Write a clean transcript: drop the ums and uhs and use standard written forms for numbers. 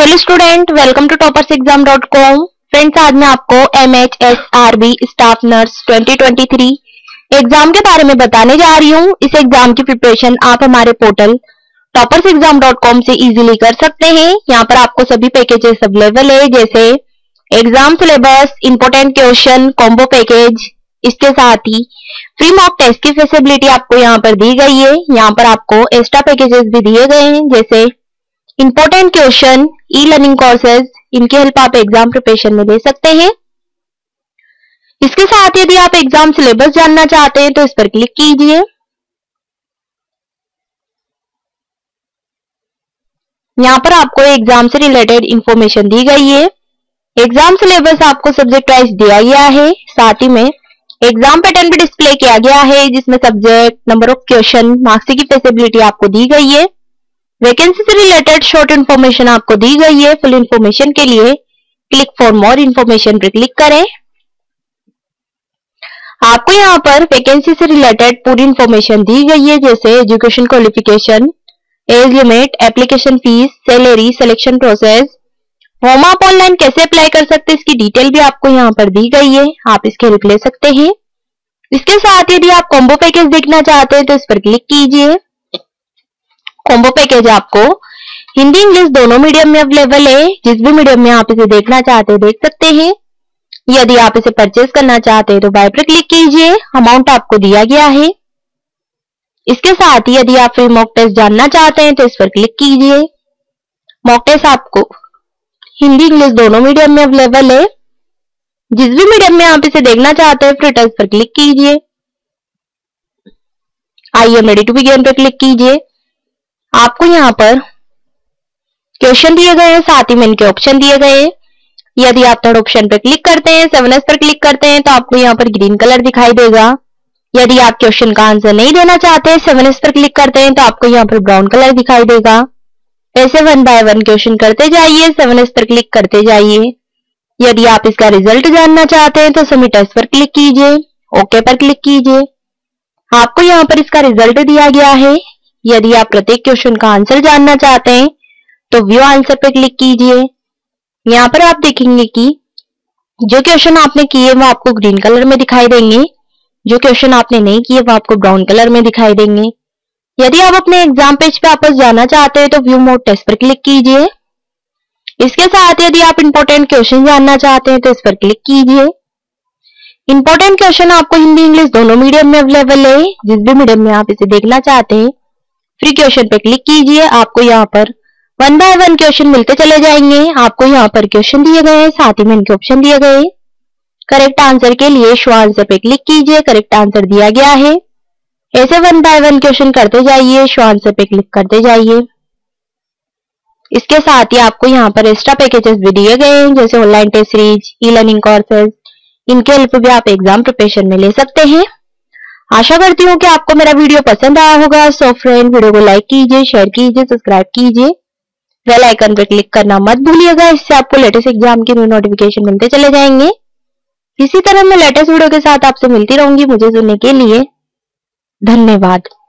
Hello student, welcome to toppers exam.com। Friends, आज मैं आपको MHSRB स्टाफ नर्स 2023 एग्जाम के बारे में बताने जा रही हूँ। इस एग्जाम की प्रिपरेशन आप हमारे पोर्टल टॉपर्स exam.com से इजीली कर सकते हैं। यहाँ पर आपको सभी पैकेजेस अवेलेबल है, जैसे exam syllabus, important question combo package. इसके साथ ही फ्री मॉक टेस्ट की फैसिलिटी आपको यहाँ पर दी गई है। यहाँ पर आपको एक्स्ट्रा पैकेजेस भी दिए गए हैं, जैसे important question, e learning courses. इनकी हेल्प आप एग्जाम प्रिपरेशन में ले सकते हैं। इसके साथ यदि आप एग्जाम सिलेबस जानना चाहते हैं तो इस पर क्लिक कीजिए। यहाँ पर आपको एग्जाम से रिलेटेड इंफॉर्मेशन दी गई है। एग्जाम सिलेबस आपको सब्जेक्ट वाइज दिया गया है। साथ ही में एग्जाम पैटर्न भी डिस्प्ले किया गया है, जिसमें subject, number of question, marks की फैसिलिटी आपको दी गई है। वैकेंसी से रिलेटेड शॉर्ट इन्फॉर्मेशन आपको दी गई है। फुल इन्फॉर्मेशन के लिए क्लिक फॉर मोर इन्फॉर्मेशन पर क्लिक करें। आपको यहाँ पर वैकेंसी से रिलेटेड पूरी इन्फॉर्मेशन दी गई है, जैसे education qualification, age limit, application fees, salary, selection process, home आप ऑनलाइन कैसे अप्लाई कर सकते हैं, इसकी डिटेल भी आपको यहाँ पर दी गई है। आप इसकी हेल्प ले सकते हैं। इसके साथ यदि आप कॉम्बो पैकेज देखना चाहते हैं तो इस पर क्लिक कीजिए। कॉम्बो पैकेज आपको हिंदी, इंग्लिश दोनों मीडियम में अवेलेबल है। जिस भी मीडियम में आप इसे देखना चाहते हैं देख सकते हैं। यदि आप इसे परचेज करना चाहते हैं तो बाय पर क्लिक कीजिए। अमाउंट आपको दिया गया है। इसके साथ ही यदि आप फ्री मॉक टेस्ट जानना चाहते हैं तो इस पर क्लिक कीजिए। मॉक टेस्ट आपको हिंदी, इंग्लिश दोनों मीडियम में अवेलेबल है। जिस भी मीडियम में आप इसे देखना चाहते हैं फ्री टेस्ट पर क्लिक कीजिए। I am ready to begin पर क्लिक कीजिए। आपको यहाँ पर क्वेश्चन दिए गए हैं, साथ ही में इनके ऑप्शन दिए गए हैं। यदि आप थर्ड ऑप्शन पर क्लिक करते हैं, 7S पर क्लिक करते हैं तो आपको यहाँ पर ग्रीन कलर दिखाई देगा। यदि आप क्वेश्चन का आंसर नहीं देना चाहते हैं, 7S पर क्लिक करते हैं तो आपको यहाँ पर ब्राउन कलर दिखाई देगा। ऐसे 1 बाय 1 क्वेश्चन करते जाइए, 7S पर क्लिक करते जाइए। यदि आप इसका रिजल्ट जानना चाहते हैं तो सबमिट टेस्ट पर क्लिक कीजिए, ओके पर क्लिक कीजिए। आपको यहाँ पर इसका रिजल्ट दिया गया है। यदि आप प्रत्येक क्वेश्चन का आंसर जानना चाहते हैं तो व्यू आंसर पर क्लिक कीजिए। यहाँ पर आप देखेंगे कि जो क्वेश्चन आपने किए वो आपको ग्रीन कलर में दिखाई देंगे, जो क्वेश्चन आपने नहीं किए वो आपको ब्राउन कलर में दिखाई देंगे। यदि आप अपने एग्जाम पेज पे वापस जाना चाहते हैं तो व्यू मोर टेस्ट पर क्लिक कीजिए। इसके साथ यदि आप इंपॉर्टेंट क्वेश्चन जानना चाहते हैं तो इस पर क्लिक कीजिए। इंपॉर्टेंट क्वेश्चन आपको हिंदी, इंग्लिश दोनों मीडियम में अवेलेबल है। जिस भी मीडियम में आप इसे देखना चाहते हैं फ्री क्वेश्चन पर क्लिक कीजिए। आपको यहाँ पर 1 बाय 1 क्वेश्चन मिलते चले जाएंगे। आपको यहाँ पर क्वेश्चन दिए गए हैं, साथ ही में इनके ऑप्शन दिए गए। करेक्ट आंसर के लिए शो आंसर पे क्लिक कीजिए। करेक्ट आंसर दिया गया है। ऐसे 1 बाय 1 क्वेश्चन करते जाइए, शो आंसर पे क्लिक करते जाइए। इसके साथ ही आपको यहाँ पर एक्स्ट्रा पैकेजेस भी दिए गए हैं, जैसे online test series, e learning courses. इनके हेल्प भी आप एग्जाम प्रिपरेशन में ले सकते हैं। आशा करती हूँ कि आपको मेरा वीडियो पसंद आया होगा। सो फ्रेंड, वीडियो को लाइक कीजिए, शेयर कीजिए, सब्सक्राइब कीजिए। बेल आइकन पर क्लिक करना मत भूलिएगा। इससे आपको लेटेस्ट एग्जाम के न्यू नोटिफिकेशन मिलते चले जाएंगे। इसी तरह मैं लेटेस्ट वीडियो के साथ आपसे मिलती रहूंगी। मुझे सुनने के लिए धन्यवाद।